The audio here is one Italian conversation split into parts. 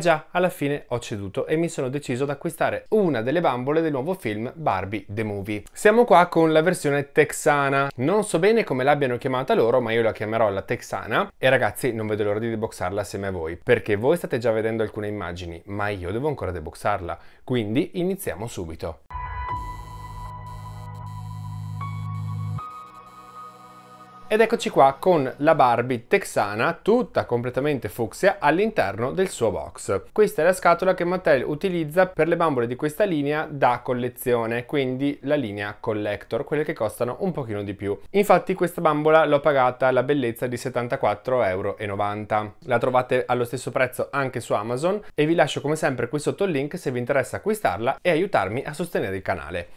Già, alla fine ho ceduto e mi sono deciso ad acquistare una delle bambole del nuovo film Barbie the Movie. Siamo qua con la versione texana. Non so bene come l'abbiano chiamata loro, ma io la chiamerò la texana. E ragazzi, non vedo l'ora di deboxarla assieme a voi, perché voi state già vedendo alcune immagini, ma io devo ancora deboxarla. Quindi iniziamo subito. Ed eccoci qua con la Barbie texana, tutta completamente fucsia, all'interno del suo box. Questa è la scatola che Mattel utilizza per le bambole di questa linea da collezione, quindi la linea collector, quelle che costano un pochino di più. Infatti questa bambola l'ho pagata alla bellezza di 74,90 euro. La trovate allo stesso prezzo anche su Amazon e vi lascio come sempre qui sotto il link se vi interessa acquistarla e aiutarmi a sostenere il canale.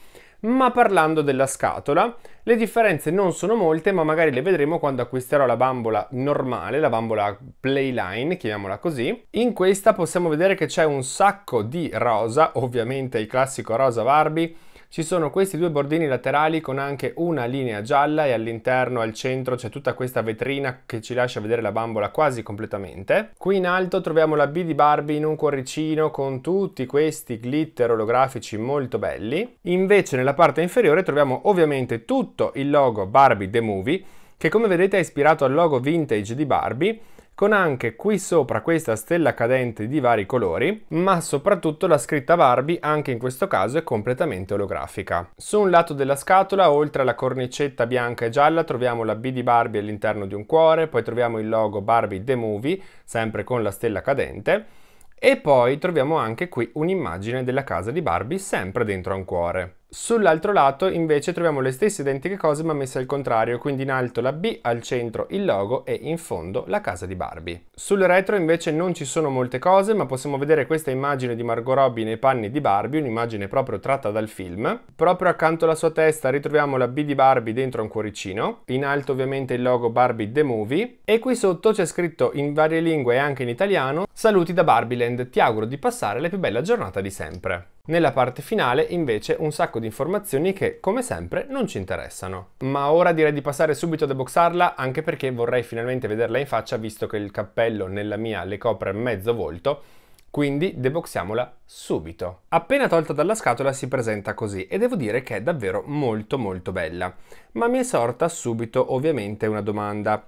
Ma parlando della scatola, le differenze non sono molte, ma magari le vedremo quando acquisterò la bambola normale, la bambola Playline, chiamiamola così. In questa possiamo vedere che c'è un sacco di rosa, ovviamente il classico rosa Barbie. Ci sono questi due bordini laterali con anche una linea gialla e all'interno, al centro, c'è tutta questa vetrina che ci lascia vedere la bambola quasi completamente. Qui in alto troviamo la B di Barbie in un cuoricino con tutti questi glitter olografici molto belli. Invece nella parte inferiore troviamo ovviamente tutto il logo Barbie The Movie, che come vedete è ispirato al logo vintage di Barbie, con anche qui sopra questa stella cadente di vari colori, ma soprattutto la scritta Barbie anche in questo caso è completamente olografica. Su un lato della scatola, oltre alla cornicetta bianca e gialla, troviamo la B di Barbie all'interno di un cuore, poi troviamo il logo Barbie The Movie, sempre con la stella cadente, e poi troviamo anche qui un'immagine della casa di Barbie, sempre dentro a un cuore. Sull'altro lato invece troviamo le stesse identiche cose ma messe al contrario, quindi in alto la B, al centro il logo e in fondo la casa di Barbie. Sul retro invece non ci sono molte cose, ma possiamo vedere questa immagine di Margot Robbie nei panni di Barbie, un'immagine proprio tratta dal film. Proprio accanto alla sua testa ritroviamo la B di Barbie dentro un cuoricino, in alto ovviamente il logo Barbie The Movie e qui sotto c'è scritto in varie lingue e anche in italiano: saluti da Barbie Land, ti auguro di passare la più bella giornata di sempre. Nella parte finale invece un sacco di informazioni che come sempre non ci interessano. Ma ora direi di passare subito a deboxarla, anche perché vorrei finalmente vederla in faccia, visto che il cappello nella mia le copre mezzo volto. Quindi deboxiamola subito. Appena tolta dalla scatola si presenta così e devo dire che è davvero molto molto bella. Ma mi è sorta subito ovviamente una domanda.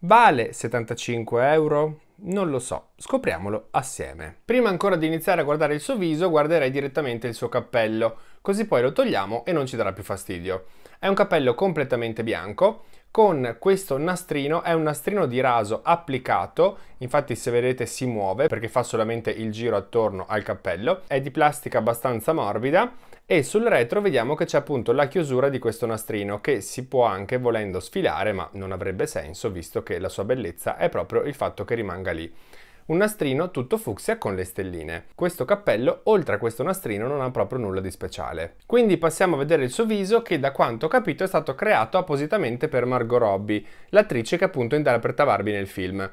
Vale 75 euro? Non lo so, scopriamolo assieme. Prima ancora di iniziare a guardare il suo viso, guarderei direttamente il suo cappello, così poi lo togliamo e non ci darà più fastidio. È un cappello completamente bianco, con questo nastrino, è un nastrino di raso applicato, infatti se vedete si muove perché fa solamente il giro attorno al cappello, è di plastica abbastanza morbida e sul retro vediamo che c'è appunto la chiusura di questo nastrino che si può anche volendo sfilare, ma non avrebbe senso visto che la sua bellezza è proprio il fatto che rimanga lì. Un nastrino tutto fucsia con le stelline. Questo cappello, oltre a questo nastrino, non ha proprio nulla di speciale. Quindi passiamo a vedere il suo viso, che da quanto ho capito è stato creato appositamente per Margot Robbie, l'attrice che appunto interpreta Barbie nel film.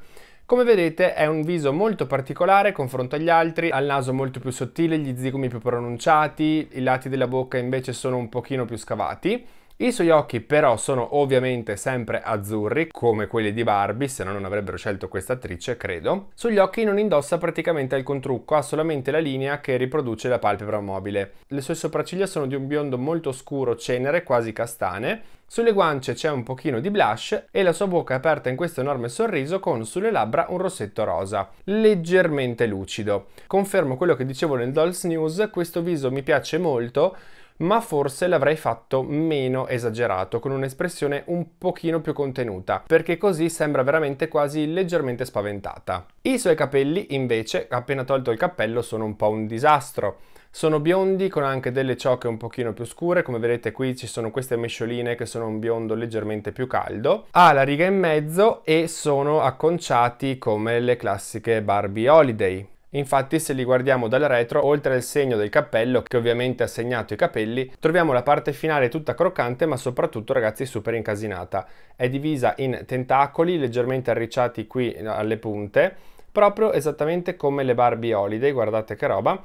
Come vedete è un viso molto particolare confronto agli altri, ha il naso molto più sottile, gli zigomi più pronunciati, i lati della bocca invece sono un pochino più scavati. I suoi occhi però sono ovviamente sempre azzurri, come quelli di Barbie, se no non avrebbero scelto questa attrice, credo. Sugli occhi non indossa praticamente alcun trucco, ha solamente la linea che riproduce la palpebra mobile. Le sue sopracciglia sono di un biondo molto scuro, cenere, quasi castane. Sulle guance c'è un pochino di blush e la sua bocca è aperta in questo enorme sorriso con sulle labbra un rossetto rosa, leggermente lucido. Confermo quello che dicevo nel Dolls News, questo viso mi piace molto, ma forse l'avrei fatto meno esagerato, con un'espressione un pochino più contenuta, perché così sembra veramente quasi leggermente spaventata. I suoi capelli, invece, appena tolto il cappello, sono un po' un disastro. Sono biondi con anche delle ciocche un pochino più scure, come vedete qui ci sono queste mescioline che sono un biondo leggermente più caldo. Ha la riga in mezzo e sono acconciati come le classiche Barbie Holiday. Infatti se li guardiamo dal retro, oltre al segno del cappello che ovviamente ha segnato i capelli, troviamo la parte finale tutta croccante ma soprattutto, ragazzi, super incasinata. È divisa in tentacoli leggermente arricciati qui alle punte, proprio esattamente come le Barbie Holiday, guardate che roba.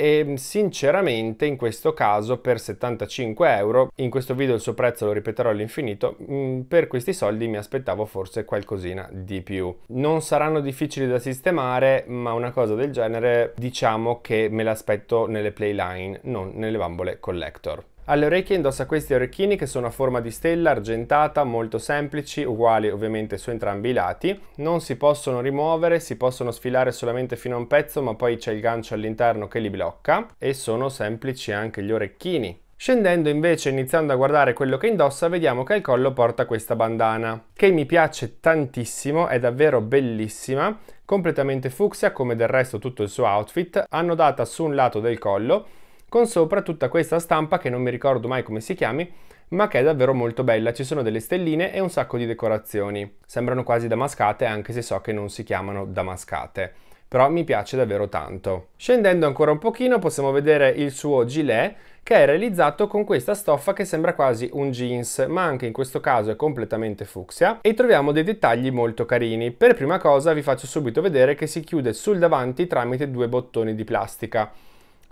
e sinceramente in questo caso per 75 euro, in questo video il suo prezzo lo ripeterò all'infinito, per questi soldi mi aspettavo forse qualcosina di più. Non saranno difficili da sistemare, ma una cosa del genere diciamo che me l'aspetto nelle Playline, non nelle bambole collector. Alle orecchie indossa questi orecchini che sono a forma di stella argentata, molto semplici, uguali ovviamente su entrambi i lati. Non si possono rimuovere, si possono sfilare solamente fino a un pezzo, ma poi c'è il gancio all'interno che li blocca, e sono semplici anche gli orecchini. Scendendo invece, iniziando a guardare quello che indossa, vediamo che al collo porta questa bandana, che mi piace tantissimo, è davvero bellissima, completamente fucsia come del resto tutto il suo outfit, annodata su un lato del collo, con sopra tutta questa stampa che non mi ricordo mai come si chiami, ma che è davvero molto bella. Ci sono delle stelline e un sacco di decorazioni. Sembrano quasi damascate, anche se so che non si chiamano damascate, però mi piace davvero tanto. Scendendo ancora un pochino possiamo vedere il suo gilet, che è realizzato con questa stoffa che sembra quasi un jeans, ma anche in questo caso è completamente fucsia, e troviamo dei dettagli molto carini. Per prima cosa vi faccio subito vedere che si chiude sul davanti tramite due bottoni di plastica.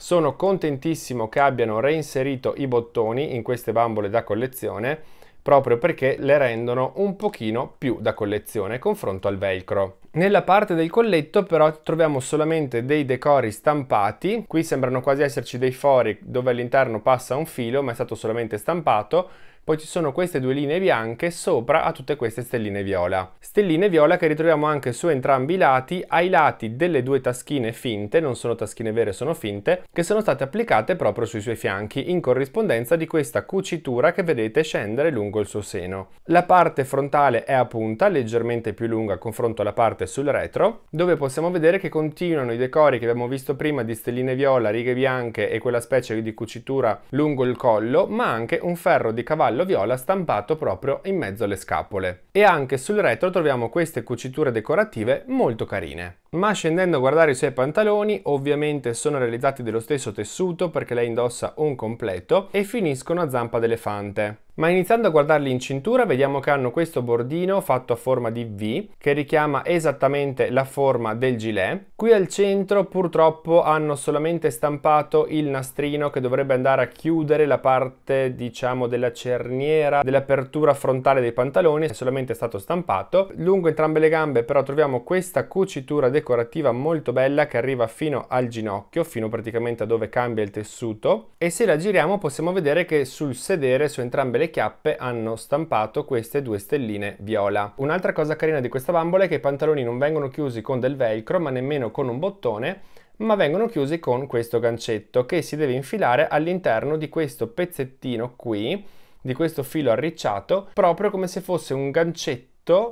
Sono contentissimo che abbiano reinserito i bottoni in queste bambole da collezione, proprio perché le rendono un pochino più da collezione confronto al velcro. Nella parte del colletto però troviamo solamente dei decori stampati. Qui sembrano quasi esserci dei fori dove all'interno passa un filo, ma è stato solamente stampato. Poi ci sono queste due linee bianche sopra a tutte queste stelline viola. Stelline viola che ritroviamo anche su entrambi i lati, ai lati delle due taschine finte, non sono taschine vere, sono finte, che sono state applicate proprio sui suoi fianchi, in corrispondenza di questa cucitura che vedete scendere lungo il suo seno. La parte frontale è a punta, leggermente più lunga a confronto alla parte sul retro, dove possiamo vedere che continuano i decori che abbiamo visto prima di stelline viola, righe bianche e quella specie di cucitura lungo il collo, ma anche un ferro di cavallo viola stampato proprio in mezzo alle scapole. E anche sul retro troviamo queste cuciture decorative molto carine. Ma scendendo a guardare i suoi pantaloni, ovviamente sono realizzati dello stesso tessuto perché lei indossa un completo, e finiscono a zampa d'elefante. Ma iniziando a guardarli in cintura vediamo che hanno questo bordino fatto a forma di V che richiama esattamente la forma del gilet. Qui al centro purtroppo hanno solamente stampato il nastrino che dovrebbe andare a chiudere la parte, diciamo, della cerniera, dell'apertura frontale dei pantaloni, è solamente stato stampato. Lungo entrambe le gambe però troviamo questa cucitura decorativa molto bella che arriva fino al ginocchio, fino praticamente a dove cambia il tessuto, e se la giriamo possiamo vedere che sul sedere, su entrambe le chiappe hanno stampato queste due stelline viola. Un'altra cosa carina di questa bambola è che i pantaloni non vengono chiusi con del velcro, ma nemmeno con un bottone, ma vengono chiusi con questo gancetto che si deve infilare all'interno di questo pezzettino qui, di questo filo arricciato, proprio come se fosse un gancetto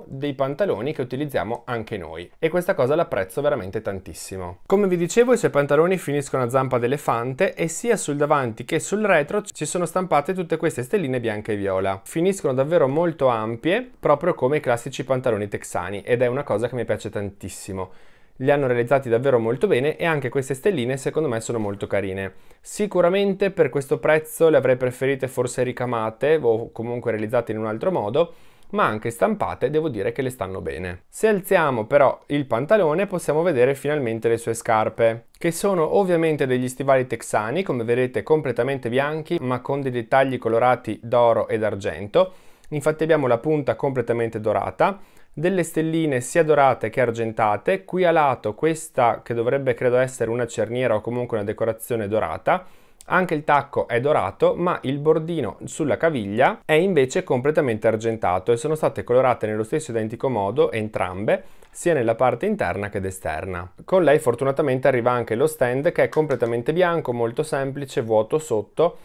dei pantaloni che utilizziamo anche noi, e questa cosa l'apprezzo veramente tantissimo. Come vi dicevo, i suoi pantaloni finiscono a zampa d'elefante e sia sul davanti che sul retro ci sono stampate tutte queste stelline bianche e viola. Finiscono davvero molto ampie, proprio come i classici pantaloni texani, ed è una cosa che mi piace tantissimo. Li hanno realizzati davvero molto bene, e anche queste stelline secondo me sono molto carine. Sicuramente per questo prezzo le avrei preferite forse ricamate o comunque realizzate in un altro modo, ma anche stampate devo dire che le stanno bene. Se alziamo però il pantalone possiamo vedere finalmente le sue scarpe, che sono ovviamente degli stivali texani, come vedete completamente bianchi ma con dei dettagli colorati d'oro ed argento. Infatti abbiamo la punta completamente dorata, delle stelline sia dorate che argentate, qui a lato questa che dovrebbe credo essere una cerniera o comunque una decorazione dorata. Anche il tacco è dorato, ma il bordino sulla caviglia è invece completamente argentato, e sono state colorate nello stesso identico modo entrambe, sia nella parte interna che esterna. Con lei fortunatamente arriva anche lo stand, che è completamente bianco, molto semplice, vuoto sotto,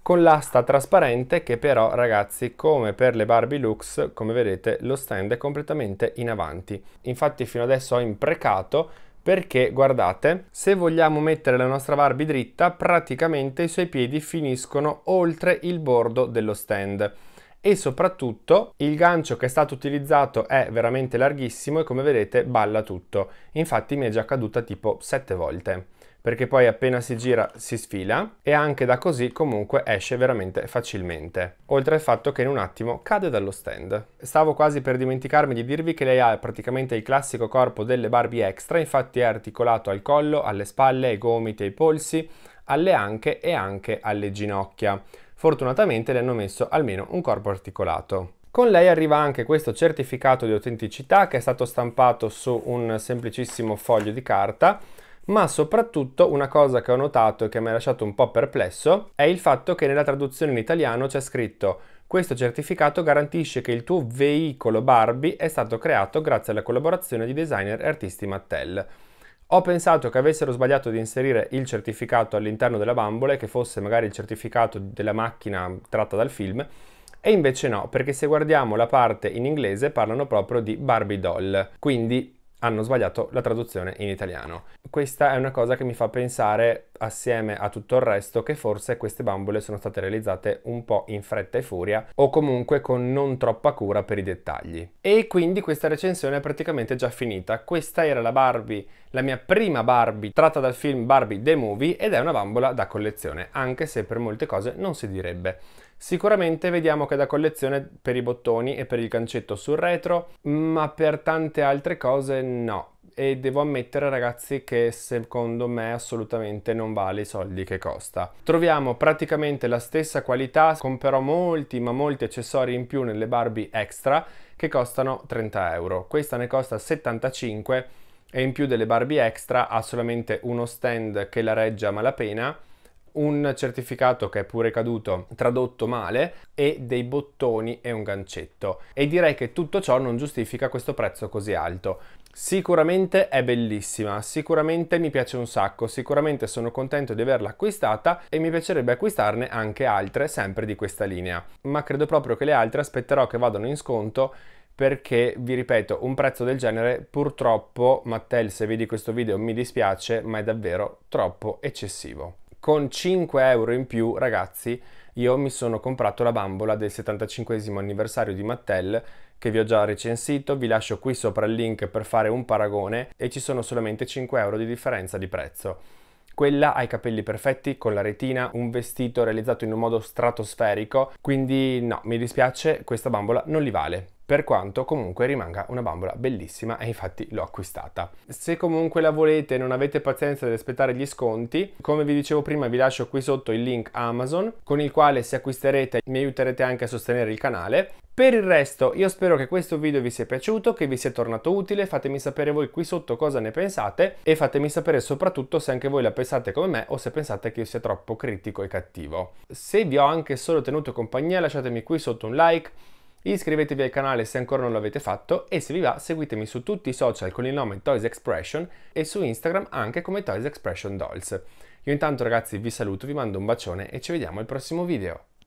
con l'asta trasparente che però, ragazzi, come per le Barbie Lux, come vedete lo stand è completamente in avanti. Infatti fino adesso ho imprecato, perché guardate, se vogliamo mettere la nostra Barbie dritta praticamente i suoi piedi finiscono oltre il bordo dello stand, e soprattutto il gancio che è stato utilizzato è veramente larghissimo e come vedete balla tutto. Infatti mi è già caduta tipo 7 volte, perché poi appena si gira si sfila e anche da così comunque esce veramente facilmente, oltre al fatto che in un attimo cade dallo stand. Stavo quasi per dimenticarmi di dirvi che lei ha praticamente il classico corpo delle Barbie extra, infatti è articolato al collo, alle spalle, ai gomiti, ai polsi, alle anche e anche alle ginocchia. Fortunatamente le hanno messo almeno un corpo articolato. Con lei arriva anche questo certificato di autenticità che è stato stampato su un semplicissimo foglio di carta. Ma soprattutto una cosa che ho notato e che mi ha lasciato un po' perplesso è il fatto che nella traduzione in italiano c'è scritto: questo certificato garantisce che il tuo veicolo Barbie è stato creato grazie alla collaborazione di designer e artisti Mattel. Ho pensato che avessero sbagliato di inserire il certificato all'interno della bambola e che fosse magari il certificato della macchina tratta dal film, e invece no, perché se guardiamo la parte in inglese parlano proprio di Barbie doll, quindi hanno sbagliato la traduzione in italiano. Questa è una cosa che mi fa pensare, assieme a tutto il resto, che forse queste bambole sono state realizzate un po' in fretta e furia o comunque con non troppa cura per i dettagli. E quindi questa recensione è praticamente già finita. Questa era la Barbie, la mia prima Barbie tratta dal film Barbie the Movie, ed è una bambola da collezione, anche se per molte cose non si direbbe. Sicuramente vediamo che è da collezione per i bottoni e per il cancetto sul retro, ma per tante altre cose no. E devo ammettere, ragazzi, che secondo me assolutamente non vale i soldi che costa. Troviamo praticamente la stessa qualità con però molti ma molti accessori in più nelle Barbie extra, che costano 30 euro. Questa ne costa 75 e in più delle Barbie extra ha solamente uno stand che la regge a malapena, un certificato che è pure caduto, tradotto male, e dei bottoni e un gancetto. E direi che tutto ciò non giustifica questo prezzo così alto. Sicuramente è bellissima, sicuramente mi piace un sacco, sicuramente sono contento di averla acquistata e mi piacerebbe acquistarne anche altre, sempre di questa linea. Ma credo proprio che le altre aspetterò che vadano in sconto, perché, vi ripeto, un prezzo del genere purtroppo, Mattel, se vedi questo video mi dispiace, ma è davvero troppo eccessivo. Con 5 euro in più, ragazzi, io mi sono comprato la bambola del 75esimo anniversario di Mattel, che vi ho già recensito. Vi lascio qui sopra il link per fare un paragone, e ci sono solamente 5 euro di differenza di prezzo. Quella ha i capelli perfetti, con la retina, un vestito realizzato in un modo stratosferico, quindi no, mi dispiace, questa bambola non li vale. Per quanto comunque rimanga una bambola bellissima, e infatti l'ho acquistata. Se comunque la volete e non avete pazienza di aspettare gli sconti, come vi dicevo prima vi lascio qui sotto il link Amazon, con il quale se acquisterete mi aiuterete anche a sostenere il canale. Per il resto io spero che questo video vi sia piaciuto, che vi sia tornato utile. Fatemi sapere voi qui sotto cosa ne pensate, e fatemi sapere soprattutto se anche voi la pensate come me o se pensate che io sia troppo critico e cattivo. Se vi ho anche solo tenuto compagnia, lasciatemi qui sotto un like, iscrivetevi al canale se ancora non l'avete fatto, e se vi va seguitemi su tutti i social con il nome Toys Expression e su Instagram anche come Toys Expression Dolls. Io intanto, ragazzi, vi saluto, vi mando un bacione e ci vediamo al prossimo video.